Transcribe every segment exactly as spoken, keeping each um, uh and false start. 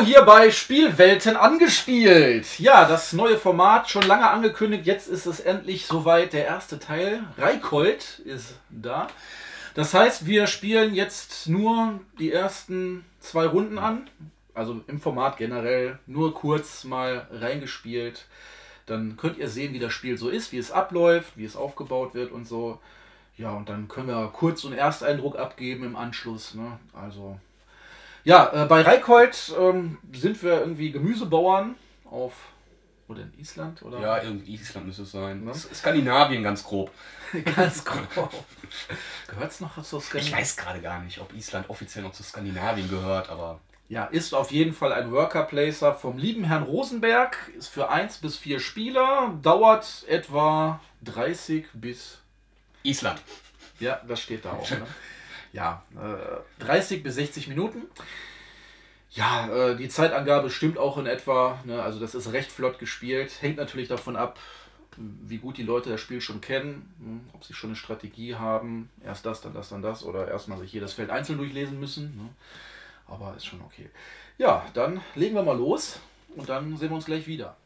Hallo hier bei Spielwelten angespielt. Ja, das neue Format, schon lange angekündigt, jetzt ist es endlich soweit, der erste Teil. Reykholt ist da. Das heißt, wir spielen jetzt nur die ersten zwei Runden an. Also im Format generell nur kurz mal reingespielt. Dann könnt ihr sehen, wie das Spiel so ist, wie es abläuft, wie es aufgebaut wird und so. Ja, und dann können wir kurz so einen Ersteindruck abgeben im Anschluss, ne? Also... Ja, äh, bei Reykholt ähm, sind wir irgendwie Gemüsebauern auf, oder in Island, oder? Ja, irgendwie Island müsste es sein. Ne? Skandinavien ganz grob. Ganz grob. Gehört es noch zu Skandinavien? Ich weiß gerade gar nicht, ob Island offiziell noch zu Skandinavien gehört, aber... Ja, ist auf jeden Fall ein Worker-Placer vom lieben Herrn Rosenberg, ist für eins bis vier Spieler, dauert etwa dreißig bis... Island. Ja, das steht da auch, ne? Ja, äh, dreißig bis sechzig Minuten. Ja, äh, die Zeitangabe stimmt auch in etwa, ne? Also das ist recht flott gespielt. Hängt natürlich davon ab, wie gut die Leute das Spiel schon kennen, ne? Ob sie schon eine Strategie haben, erst das, dann das, dann das oder erstmal sich jedes Feld einzeln durchlesen müssen, ne? Aber ist schon okay. Ja, dann legen wir mal los und dann sehen wir uns gleich wieder.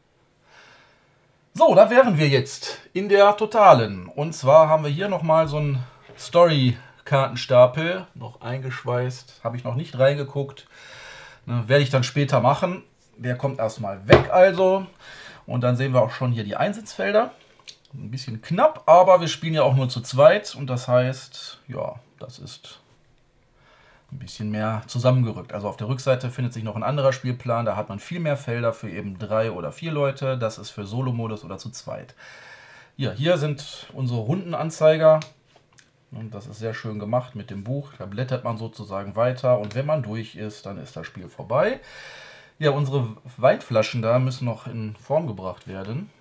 So, da wären wir jetzt in der Totalen. Und zwar haben wir hier nochmal so ein Story- Kartenstapel, noch eingeschweißt, habe ich noch nicht reingeguckt, ne, werde ich dann später machen. Der kommt erstmal weg also und dann sehen wir auch schon hier die Einsatzfelder. Ein bisschen knapp, aber wir spielen ja auch nur zu zweit und das heißt, ja, das ist ein bisschen mehr zusammengerückt. Also auf der Rückseite findet sich noch ein anderer Spielplan, da hat man viel mehr Felder für eben drei oder vier Leute, das ist für Solo-Modus oder zu zweit. Ja, hier sind unsere Rundenanzeiger. Und das ist sehr schön gemacht mit dem Buch. Da blättert man sozusagen weiter und wenn man durch ist, dann ist das Spiel vorbei. Ja, unsere Weinflaschen da müssen noch in Form gebracht werden.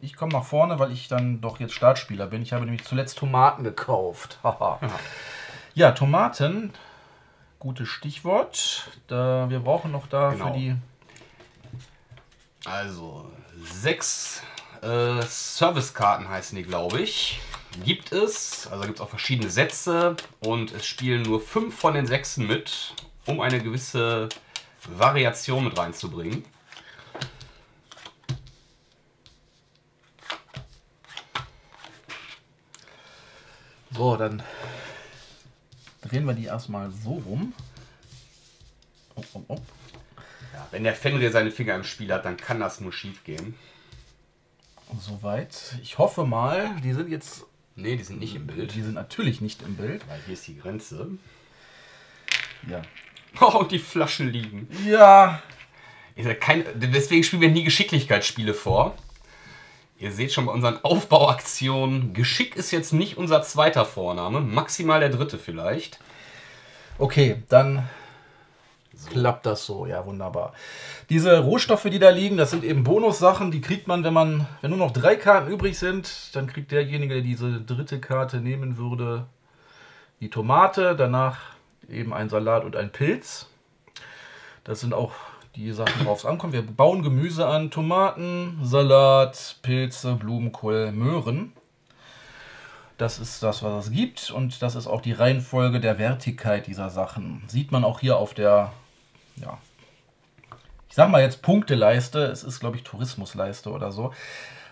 Ich komme nach vorne, weil ich dann doch jetzt Startspieler bin. Ich habe nämlich zuletzt Tomaten gekauft. Ja, Tomaten, gutes Stichwort. Da, wir brauchen noch da genau. Für die... Also, sechs äh, Servicekarten heißen die, glaube ich. Gibt es, also gibt es auch verschiedene Sätze und es spielen nur fünf von den Sechsen mit, um eine gewisse Variation mit reinzubringen. So, dann drehen wir die erstmal so rum. Oh, oh, oh. Ja, wenn der Fenrir seine Finger im Spiel hat, dann kann das nur schief gehen. Soweit. Ich hoffe mal, die sind jetzt... Ne, die sind nicht im Bild. Die sind natürlich nicht im Bild. Weil hier ist die Grenze. Ja. Oh, die Flaschen liegen. Ja. Ihr seid kein, deswegen spielen wir nie Geschicklichkeitsspiele vor. Ihr seht schon bei unseren Aufbauaktionen, Geschick ist jetzt nicht unser zweiter Vorname, maximal der dritte vielleicht. Okay, dann so. Klappt das so. Ja, wunderbar. Diese Rohstoffe, die da liegen, das sind eben Bonussachen, die kriegt man, wenn man, wenn nur noch drei Karten übrig sind, dann kriegt derjenige, der diese dritte Karte nehmen würde, die Tomate, danach eben einen Salat und einen Pilz. Das sind auch die Sachen, worauf es ankommt. Wir bauen Gemüse an, Tomaten, Salat, Pilze, Blumenkohl, Möhren. Das ist das, was es gibt und das ist auch die Reihenfolge der Wertigkeit dieser Sachen. Sieht man auch hier auf der... Ja, ich sag mal jetzt Punkteleiste, es ist glaube ich Tourismusleiste oder so.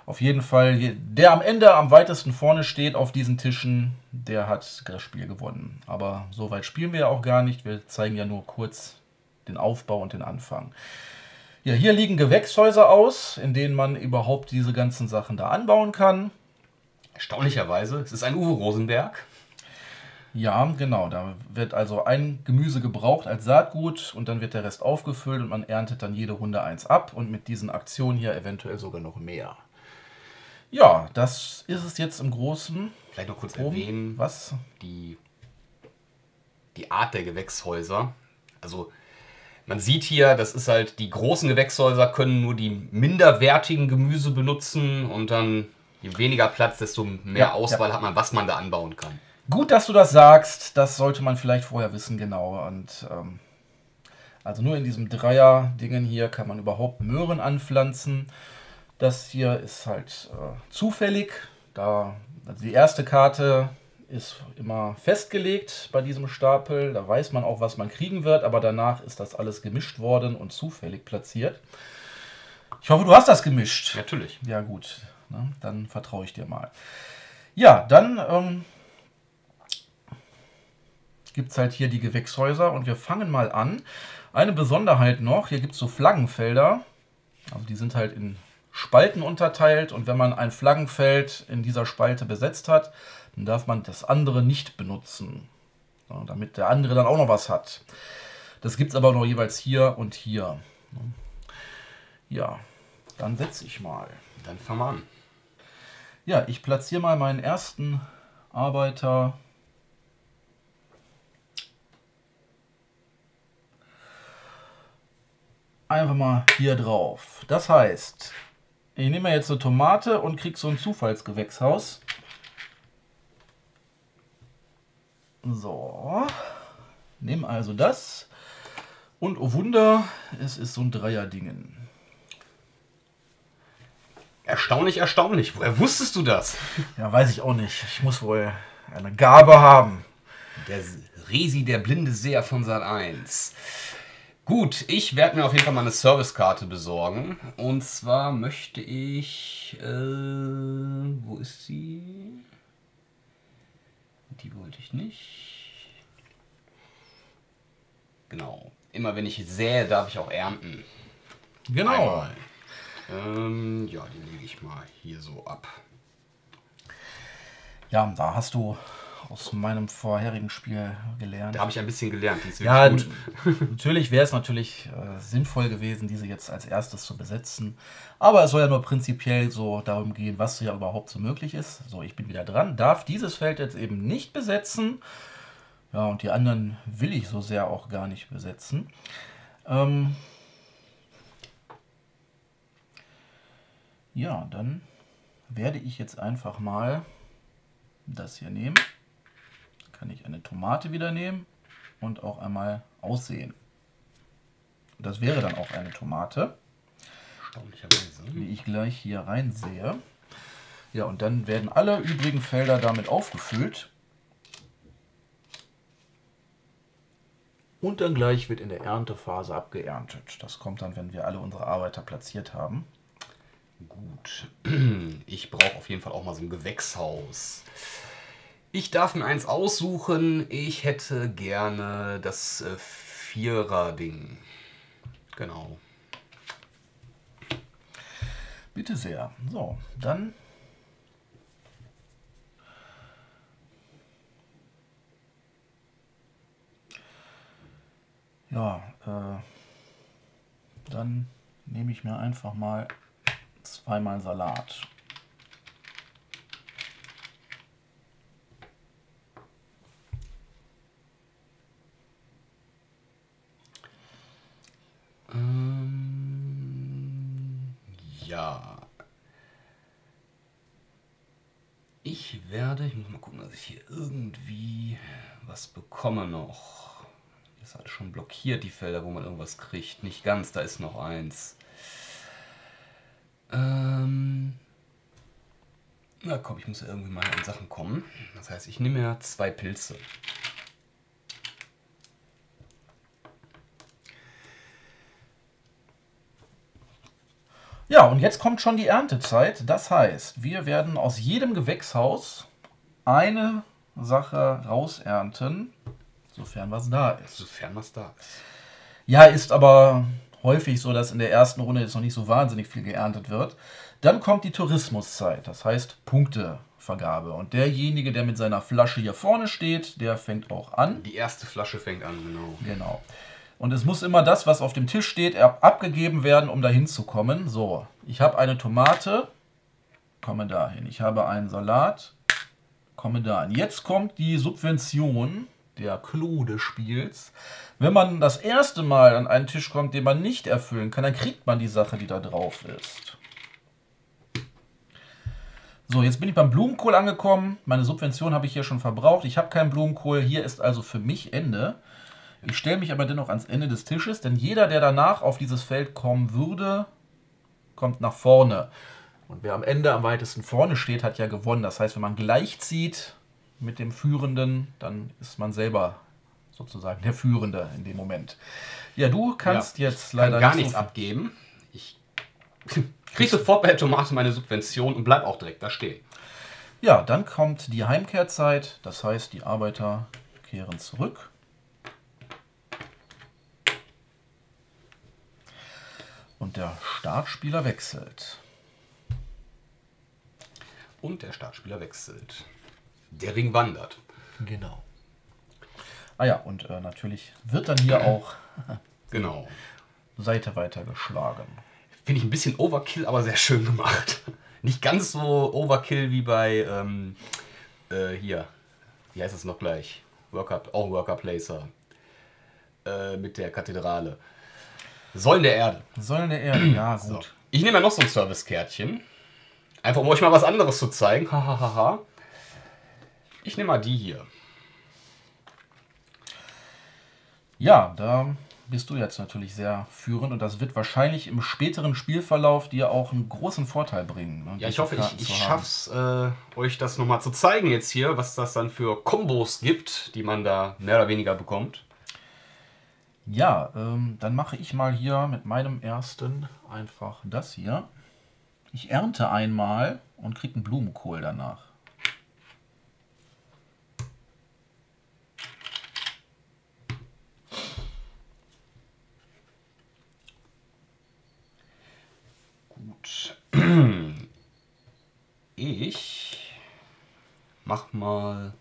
Auf jeden Fall, der am Ende am weitesten vorne steht auf diesen Tischen, der hat das Spiel gewonnen. Aber so weit spielen wir ja auch gar nicht, wir zeigen ja nur kurz den Aufbau und den Anfang. Ja, hier liegen Gewächshäuser aus, in denen man überhaupt diese ganzen Sachen da anbauen kann. Erstaunlicherweise, es ist ein Uwe Rosenberg. Ja, genau. Da wird also ein Gemüse gebraucht als Saatgut und dann wird der Rest aufgefüllt und man erntet dann jede Runde eins ab und mit diesen Aktionen hier eventuell sogar noch mehr. Ja, das ist es jetzt im Großen. Vielleicht noch kurz oben erwähnen, was? Die, die Art der Gewächshäuser. Also man sieht hier, das ist halt, die großen Gewächshäuser können nur die minderwertigen Gemüse benutzen und dann je weniger Platz, desto mehr ja, Auswahl ja. hat man, was man da anbauen kann. Gut, dass du das sagst. Das sollte man vielleicht vorher wissen, genau. Und ähm, also nur in diesem Dreier-Dingen hier kann man überhaupt Möhren anpflanzen. Das hier ist halt äh, zufällig. Da also die erste Karte ist immer festgelegt bei diesem Stapel. Da weiß man auch, was man kriegen wird, aber danach ist das alles gemischt worden und zufällig platziert. Ich hoffe, du hast das gemischt. Natürlich. Ja gut, ne? Dann vertraue ich dir mal. Ja, dann ähm, gibt es halt hier die Gewächshäuser und wir fangen mal an. Eine Besonderheit noch, hier gibt es so Flaggenfelder. Also die sind halt in Spalten unterteilt und wenn man ein Flaggenfeld in dieser Spalte besetzt hat, dann darf man das andere nicht benutzen, damit der andere dann auch noch was hat. Das gibt es aber nur jeweils hier und hier. Ja, dann setze ich mal. Dann fangen wir an. Ja, ich platziere mal meinen ersten Arbeiter. Einfach mal hier drauf. Das heißt, ich nehme jetzt eine Tomate und kriege so ein Zufallsgewächshaus. So, nehme also das. Und oh Wunder, es ist so ein Dreierdingen. Erstaunlich, erstaunlich. Woher wusstest du das? Ja, weiß ich auch nicht. Ich muss wohl eine Gabe haben. Der Resi, der blinde Seher von Sat eins. Gut, ich werde mir auf jeden Fall mal eine Servicekarte besorgen. Und zwar möchte ich... Äh, wo ist sie? Die wollte ich nicht. Genau. Immer wenn ich sähe, darf ich auch ernten. Genau. Ähm, ja, die lege ich mal hier so ab. Ja, da hast du... aus meinem vorherigen Spiel gelernt. Da habe ich ein bisschen gelernt. Die ist ja, gut. Natürlich wäre es natürlich äh, sinnvoll gewesen, diese jetzt als erstes zu besetzen. Aber es soll ja nur prinzipiell so darum gehen, was ja überhaupt so möglich ist. So, ich bin wieder dran. Darf dieses Feld jetzt eben nicht besetzen. Ja, und die anderen will ich so sehr auch gar nicht besetzen. Ähm ja, dann werde ich jetzt einfach mal das hier nehmen. Kann ich eine Tomate wieder nehmen und auch einmal aussehen. Das wäre dann auch eine Tomate, die ich gleich hier reinsehe. Ja, und dann werden alle übrigen Felder damit aufgefüllt. Und dann gleich wird in der Erntephase abgeerntet. Das kommt dann, wenn wir alle unsere Arbeiter platziert haben. Gut, ich brauche auf jeden Fall auch mal so ein Gewächshaus. Ich darf mir eins aussuchen. Ich hätte gerne das äh, Vierer-Ding. Genau. Bitte sehr. So, dann... Ja, äh, dann nehme ich mir einfach mal zweimal Salat. Ja. Ich werde, ich muss mal gucken, dass ich hier irgendwie was bekomme noch. Das hat schon blockiert die Felder, wo man irgendwas kriegt. Nicht ganz, da ist noch eins. Ähm, na komm, ich muss ja irgendwie mal an Sachen kommen. Das heißt, ich nehme ja zwei Pilze. Ja, und jetzt kommt schon die Erntezeit. Das heißt, wir werden aus jedem Gewächshaus eine Sache rausernten, sofern was da ist. Sofern was da ist. Ja, ist aber häufig so, dass in der ersten Runde jetzt noch nicht so wahnsinnig viel geerntet wird. Dann kommt die Tourismuszeit, das heißt Punktevergabe. Und derjenige, der mit seiner Flasche hier vorne steht, der fängt auch an. Die erste Flasche fängt an, genau. Genau. Und es muss immer das, was auf dem Tisch steht, abgegeben werden, um dahin zu kommen. So, ich habe eine Tomate, komme dahin. Ich habe einen Salat, komme dahin. Jetzt kommt die Subvention, der Clou des Spiels. Wenn man das erste Mal an einen Tisch kommt, den man nicht erfüllen kann, dann kriegt man die Sache, die da drauf ist. So, jetzt bin ich beim Blumenkohl angekommen. Meine Subvention habe ich hier schon verbraucht. Ich habe keinen Blumenkohl. Hier ist also für mich Ende. Ich stelle mich aber dennoch ans Ende des Tisches, denn jeder, der danach auf dieses Feld kommen würde, kommt nach vorne. Und wer am Ende am weitesten vorne steht, hat ja gewonnen. Das heißt, wenn man gleich zieht, mit dem Führenden, dann ist man selber sozusagen der Führende in dem Moment. Ja, du kannst ja, jetzt leider kann gar nichts abgeben. Ich kriege sofort bei der Tomate meine Subvention und bleib auch direkt da stehen. Ja, dann kommt die Heimkehrzeit, das heißt, die Arbeiter kehren zurück. Und der Startspieler wechselt. Und der Startspieler wechselt. Der Ring wandert. Genau. Ah ja, und äh, natürlich wird dann hier auch genau. Seite weitergeschlagen. Finde ich ein bisschen Overkill, aber sehr schön gemacht. Nicht ganz so Overkill wie bei, ähm, äh, hier, wie heißt es noch gleich? Worker, auch Worker Placer. Äh, mit der Kathedrale. Säulen der Erde. Säulen der Erde, ja, gut. So. Ich nehme ja noch so ein Servicekärtchen. Einfach, um euch mal was anderes zu zeigen. Hahaha. Ich nehme mal die hier. Ja, da bist du jetzt natürlich sehr führend und das wird wahrscheinlich im späteren Spielverlauf dir auch einen großen Vorteil bringen. Ne? Ja, ich hoffe, ich, ich schaffe es, äh, euch das nochmal zu zeigen jetzt hier, was das dann für Kombos gibt, die man da mehr oder weniger bekommt. Ja, ähm, dann mache ich mal hier mit meinem ersten einfach das hier. Ich ernte einmal und kriege einen Blumenkohl danach. Ich mach mal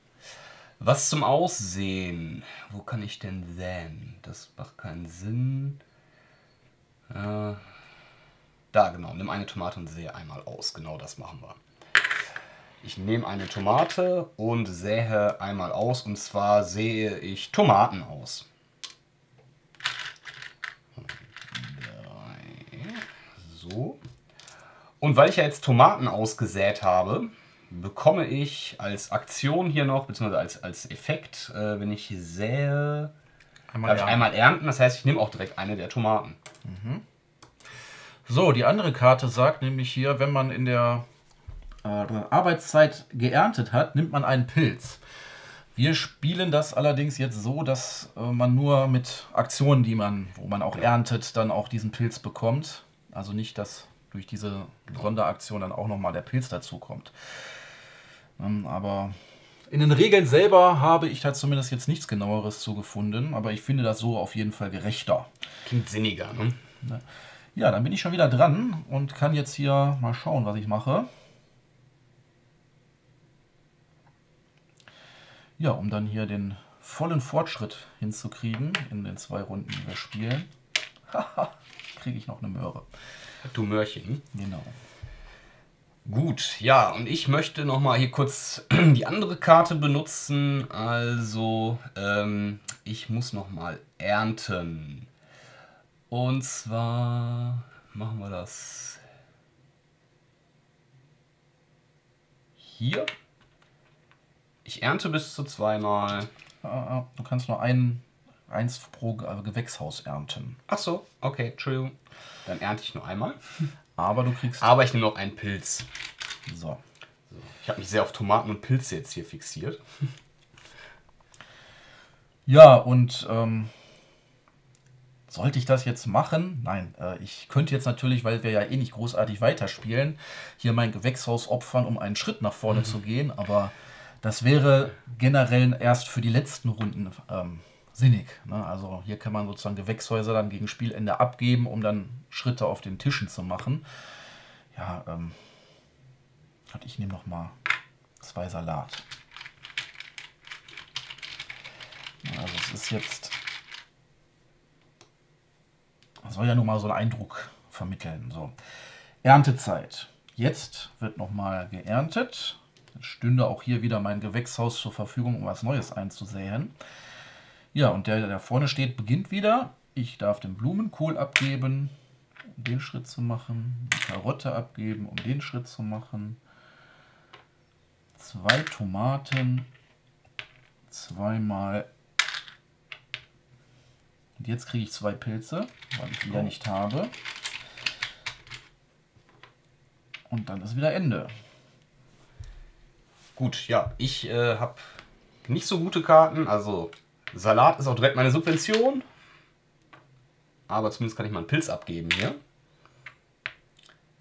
was zum Aussehen. Wo kann ich denn säen? Das macht keinen Sinn. Äh, da, genau. Nimm eine Tomate und sähe einmal aus. Genau das machen wir. Ich nehme eine Tomate und sähe einmal aus. Und zwar sähe ich Tomaten aus. So. Und weil ich ja jetzt Tomaten ausgesät habe, bekomme ich als Aktion hier noch, beziehungsweise als, als Effekt, äh, wenn ich sähe, einmal, ich einmal ernten. Das heißt, ich nehme auch direkt eine der Tomaten. Mhm. So, die andere Karte sagt nämlich hier, wenn man in der äh, Arbeitszeit geerntet hat, nimmt man einen Pilz. Wir spielen das allerdings jetzt so, dass äh, man nur mit Aktionen, die man, wo man auch ja. erntet, dann auch diesen Pilz bekommt. Also nicht das... durch diese Sonderaktion dann auch nochmal der Pilz dazu kommt. Aber in den Regeln selber habe ich da zumindest jetzt nichts Genaueres zu gefunden, aber ich finde das so auf jeden Fall gerechter. Klingt sinniger, ne? Ja, dann bin ich schon wieder dran und kann jetzt hier mal schauen, was ich mache. Ja, um dann hier den vollen Fortschritt hinzukriegen in den zwei Runden, die wir spielen. Haha, kriege ich noch eine Möhre. Du Möhrchen. Genau. Gut, ja, und ich möchte nochmal hier kurz die andere Karte benutzen. Also, ähm, ich muss nochmal ernten. Und zwar machen wir das hier. Ich ernte bis zu zweimal. Du kannst nur einen... eins pro Gewächshaus ernten. Ach so, okay, Entschuldigung. Dann ernte ich nur einmal. Aber du kriegst... Aber ich nehme noch einen Pilz. So. so. Ich habe mich sehr auf Tomaten und Pilze jetzt hier fixiert. Ja, und ähm, sollte ich das jetzt machen? Nein, äh, ich könnte jetzt natürlich, weil wir ja eh nicht großartig weiterspielen, hier mein Gewächshaus opfern, um einen Schritt nach vorne mhm. zu gehen. Aber das wäre generell erst für die letzten Runden... Ähm, sinnig. Ne? Also hier kann man sozusagen Gewächshäuser dann gegen Spielende abgeben, um dann Schritte auf den Tischen zu machen. Ja, ähm, ich nehme noch mal zwei Salat. Also es ist jetzt, das soll ja nur mal so einen Eindruck vermitteln. So. Erntezeit. Jetzt wird noch mal geerntet. Dann stünde auch hier wieder mein Gewächshaus zur Verfügung, um was Neues einzusäen. Ja, und der, der da vorne steht, beginnt wieder. Ich darf den Blumenkohl abgeben, um den Schritt zu machen. Die Karotte abgeben, um den Schritt zu machen. Zwei Tomaten. Zweimal. Und jetzt kriege ich zwei Pilze, weil ich wieder nicht habe. Und dann ist wieder Ende. Gut, ja, ich äh, habe nicht so gute Karten, also Salat ist auch direkt meine Subvention. Aber zumindest kann ich mal einen Pilz abgeben hier.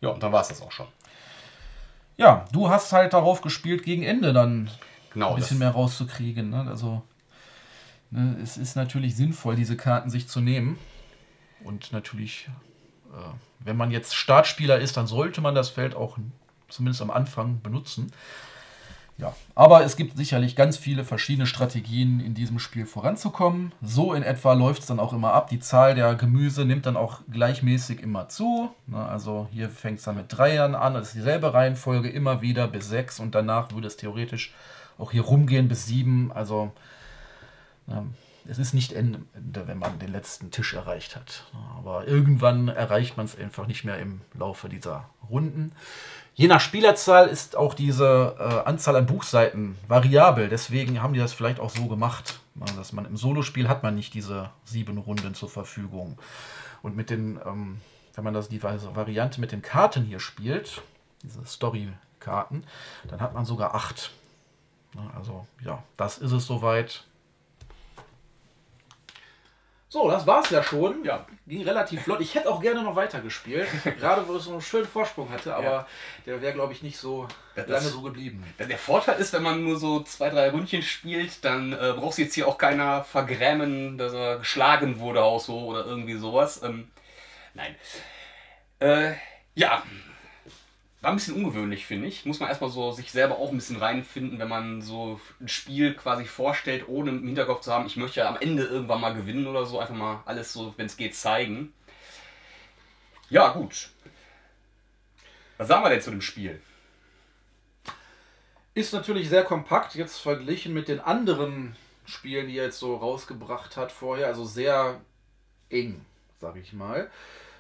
Ja, und dann war es das auch schon. Ja, du hast halt darauf gespielt, gegen Ende dann genau, ein bisschen mehr rauszukriegen. Ne? Also ne, es ist natürlich sinnvoll, diese Karten sich zu nehmen. Und natürlich, äh, wenn man jetzt Startspieler ist, dann sollte man das Feld auch zumindest am Anfang benutzen. Ja, aber es gibt sicherlich ganz viele verschiedene Strategien, in diesem Spiel voranzukommen. So in etwa läuft es dann auch immer ab. Die Zahl der Gemüse nimmt dann auch gleichmäßig immer zu. Na, also hier fängt es dann mit Dreiern an. Das ist dieselbe Reihenfolge immer wieder bis sechs. Und danach würde es theoretisch auch hier rumgehen bis sieben. Also na, es ist nicht Ende, wenn man den letzten Tisch erreicht hat. Aber irgendwann erreicht man es einfach nicht mehr im Laufe dieser Runden. Je nach Spielerzahl ist auch diese äh, Anzahl an Buchseiten variabel. Deswegen haben die das vielleicht auch so gemacht, dass man im Solospiel hat man nicht diese sieben Runden zur Verfügung. Und mit den, ähm, wenn man das die Variante mit den Karten hier spielt, diese Story-Karten, dann hat man sogar acht. Also ja, das ist es soweit. So, das war's ja schon. Ja. Ging relativ flott. Ich hätte auch gerne noch weitergespielt, gerade wo es so einen schönen Vorsprung hatte, aber ja, der wäre, glaube ich, nicht so das, lange so geblieben. Der Vorteil ist, wenn man nur so zwei, drei Ründchen spielt, dann äh, braucht sich jetzt hier auch keiner vergrämen, dass er geschlagen wurde auch so oder irgendwie sowas. Ähm, nein. Äh, ja, war ein bisschen ungewöhnlich, finde ich. Muss man erstmal so sich selber auch ein bisschen reinfinden, wenn man so ein Spiel quasi vorstellt, ohne im Hinterkopf zu haben, ich möchte ja am Ende irgendwann mal gewinnen oder so. Einfach mal alles so, wenn es geht, zeigen. Ja, gut. Was sagen wir denn zu dem Spiel? Ist natürlich sehr kompakt, jetzt verglichen mit den anderen Spielen, die er jetzt so rausgebracht hat vorher. Also sehr eng, sage ich mal.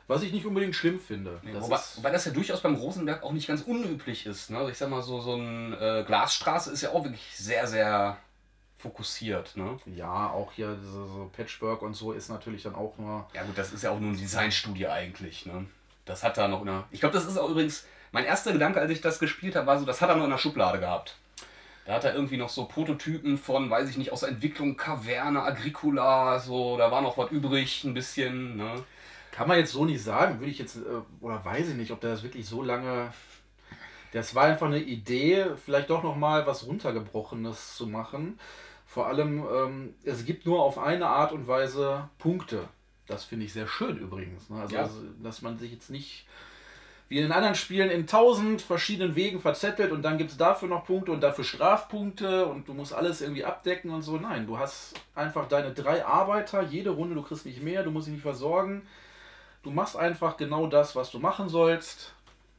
Was ich nicht unbedingt schlimm finde. Nee, das wobei, wobei das ja durchaus beim Rosenberg auch nicht ganz unüblich ist. Ne? Also ich sag mal, so, so ein äh, Glasstraße ist ja auch wirklich sehr, sehr fokussiert. Ne? Ja, auch hier so, so Patchwork und so ist natürlich dann auch nur... Ja gut, das ist ja auch nur eine Designstudie eigentlich. Ne? Das hat da noch eine... Ich glaube, das ist auch übrigens... Mein erster Gedanke, als ich das gespielt habe, war so, das hat er noch in der Schublade gehabt. Da hat er irgendwie noch so Prototypen von, weiß ich nicht, aus der Entwicklung, Kaverne, Agricola, so, da war noch was übrig, ein bisschen, ne? Kann man jetzt so nicht sagen, würde ich jetzt, oder weiß ich nicht, ob der das wirklich so lange, das war einfach eine Idee, vielleicht doch nochmal was runtergebrochenes zu machen. Vor allem, ähm, es gibt nur auf eine Art und Weise Punkte. Das finde ich sehr schön übrigens. Ne? Also, ja. Also, dass man sich jetzt nicht, wie in anderen Spielen, in tausend verschiedenen Wegen verzettelt und dann gibt es dafür noch Punkte und dafür Strafpunkte und du musst alles irgendwie abdecken und so. Nein, du hast einfach deine drei Arbeiter, jede Runde, du kriegst nicht mehr, du musst dich nicht versorgen. Du machst einfach genau das, was du machen sollst.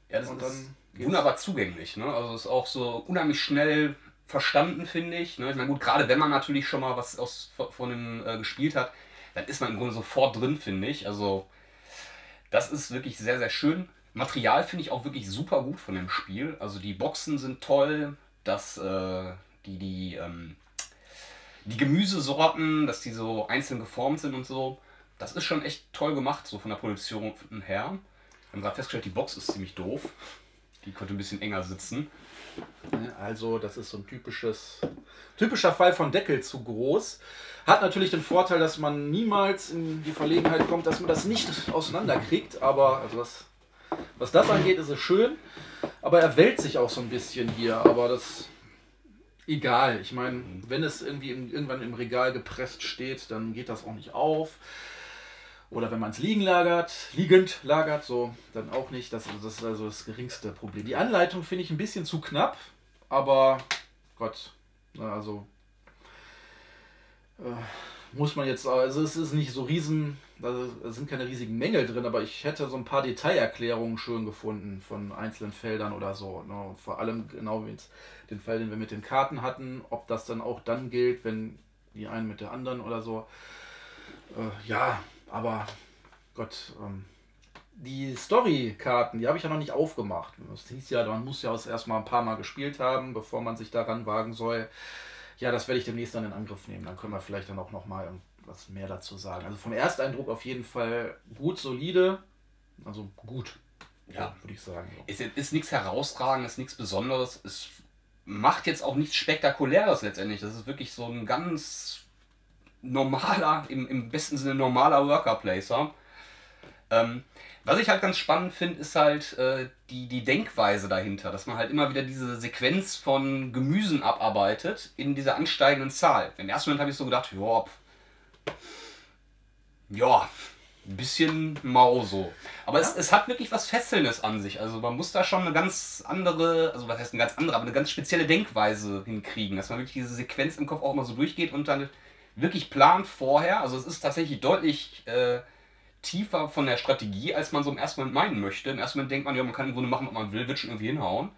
Ja, das und ist dann wunderbar zugänglich. Ne? Also ist auch so unheimlich schnell verstanden, finde ich. Ne? Ich meine, gut, gerade wenn man natürlich schon mal was aus, von dem äh, gespielt hat, dann ist man im Grunde sofort drin, finde ich. Also das ist wirklich sehr, sehr schön. Material finde ich auch wirklich super gut von dem Spiel. Also die Boxen sind toll, dass äh, die, die, ähm, die Gemüsesorten, dass die so einzeln geformt sind und so. Das ist schon echt toll gemacht, so von der Produktion her. Wir haben gerade festgestellt, die Box ist ziemlich doof. Die konnte ein bisschen enger sitzen. Also das ist so ein typisches, typischer Fall von Deckel zu groß. Hat natürlich den Vorteil, dass man niemals in die Verlegenheit kommt, dass man das nicht auseinanderkriegt. Aber also was, was das angeht, ist es schön. Aber er wälzt sich auch so ein bisschen hier. Aber das... Egal. Ich meine, wenn es irgendwie im, irgendwann im Regal gepresst steht, dann geht das auch nicht auf. Oder wenn man es liegen lagert, liegend lagert, so, dann auch nicht. Das, das ist also das geringste Problem. Die Anleitung finde ich ein bisschen zu knapp, aber Gott, also äh, muss man jetzt, also es ist nicht so riesen, also, es sind keine riesigen Mängel drin, aber ich hätte so ein paar Detailerklärungen schön gefunden von einzelnen Feldern oder so. Ne? Vor allem genau wie jetzt den Fall, den wir mit den Karten hatten, ob das dann auch dann gilt, wenn die einen mit der anderen oder so. Äh, ja. Aber Gott, ähm, die Story-Karten, die habe ich ja noch nicht aufgemacht. Das hieß ja, man muss ja auch erst mal ein paar Mal gespielt haben, bevor man sich daran wagen soll. Ja, das werde ich demnächst dann in Angriff nehmen. Dann können wir vielleicht dann auch noch mal was mehr dazu sagen. Also vom Ersteindruck auf jeden Fall gut, solide. Also gut, ja, würde ich sagen. So. Ist, ist nichts Herausragendes, nichts Besonderes. Ist macht jetzt auch nichts Spektakuläres letztendlich. Das ist wirklich so ein ganz normaler, im, im besten Sinne normaler Worker-Placer. Ähm, was ich halt ganz spannend finde, ist halt äh, die, die Denkweise dahinter, dass man halt immer wieder diese Sequenz von Gemüsen abarbeitet in dieser ansteigenden Zahl. Im ersten Moment habe ich so gedacht, joa, ja, ein bisschen mau so. Aber ja, es, es hat wirklich was Fesselndes an sich. Also man muss da schon eine ganz andere, also was heißt eine ganz andere, aber eine ganz spezielle Denkweise hinkriegen, dass man wirklich diese Sequenz im Kopf auch immer so durchgeht und dann wirklich plant vorher. Also es ist tatsächlich deutlich äh, tiefer von der Strategie, als man so im ersten Moment meinen möchte. Im ersten Moment denkt man, ja, man kann im Grunde machen, was man will, wird schon irgendwie hinhauen.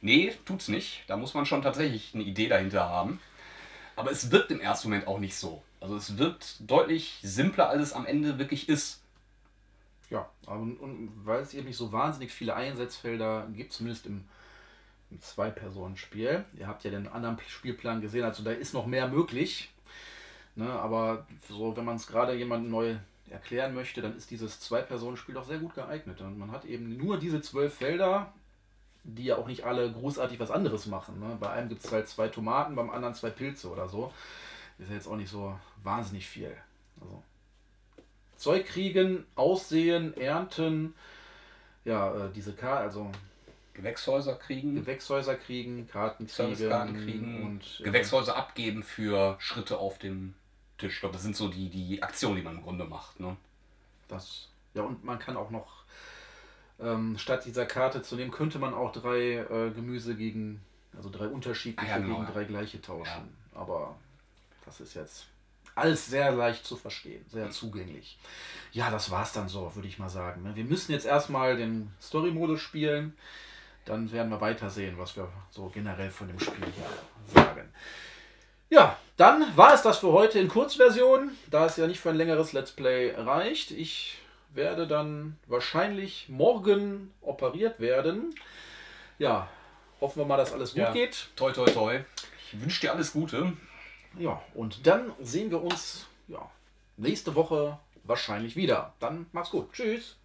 Nee, tut's nicht. Da muss man schon tatsächlich eine Idee dahinter haben. Aber es wirkt im ersten Moment auch nicht so. Also es wirkt deutlich simpler, als es am Ende wirklich ist. Ja, und, und weil es eben nicht so wahnsinnig viele Einsatzfelder gibt, zumindest im, im Zwei-Personen-Spiel. Ihr habt ja den anderen Spielplan gesehen, also da ist noch mehr möglich. Ne, aber so, wenn man es gerade jemandem neu erklären möchte, dann ist dieses Zwei-Personen-Spiel auch sehr gut geeignet. Und man hat eben nur diese zwölf Felder, die ja auch nicht alle großartig was anderes machen. Ne? Bei einem gibt es halt zwei Tomaten, beim anderen zwei Pilze oder so. Ist ja jetzt auch nicht so wahnsinnig viel. Also Zeug kriegen, aussehen, ernten, ja, äh, diese Karten, also Gewächshäuser kriegen. Gewächshäuser kriegen, Karten kriegen, kriegen und äh, Gewächshäuser abgeben für Schritte auf dem Tisch. Ich glaube, das sind so die, die Aktionen, die man im Grunde macht. Ne? Das, ja, und man kann auch noch, ähm, statt dieser Karte zu nehmen, könnte man auch drei äh, Gemüse gegen, also drei unterschiedliche ah, ja, genau, gegen ja. drei gleiche tauschen. Ja. Aber das ist jetzt alles sehr leicht zu verstehen, sehr zugänglich. Ja, das war's dann so, würde ich mal sagen. Wir müssen jetzt erstmal den Story-Modus spielen. Dann werden wir weitersehen, was wir so generell von dem Spiel hier sagen. Ja, dann war es das für heute in Kurzversion, da es ja nicht für ein längeres Let's Play reicht. Ich werde dann wahrscheinlich morgen operiert werden. Ja, hoffen wir mal, dass alles gut ja. geht. Toi, toi, toi. Ich wünsche dir alles Gute. Ja, und dann sehen wir uns ja, nächste Woche wahrscheinlich wieder. Dann mach's gut. Tschüss.